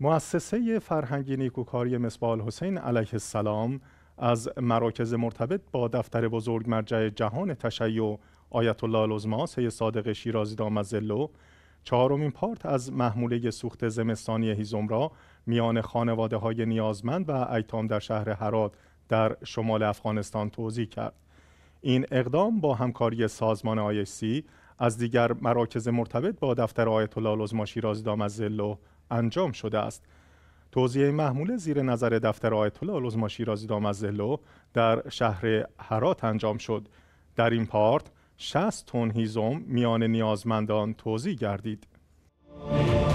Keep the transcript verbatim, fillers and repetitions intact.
مؤسسه فرهنگی نیکوکاری مثبال حسین علیه السلام از مراکز مرتبط با دفتر بزرگ مرجع جهان تشیع آیتالله العظمی صادق شیرازی دام‌ظله چهارمین پارت از محموله سوخت زمستانی هیزم را میان خانواده های نیازمند و ایتام در شهر هرات در شمال افغانستان توزیع کرد. این اقدام با همکاری سازمان آی اچ سی از دیگر مراکز مرتبط با دفتر آیتالله العظمی شیرازی دام‌ظله انجام شده است. توزیع محموله زیر نظر دفتر آیتالله العظمی شیرازی دام‌ظله در شهر هرات انجام شد. در این پارت شصت تن هیزم میان نیازمندان توزیع گردید.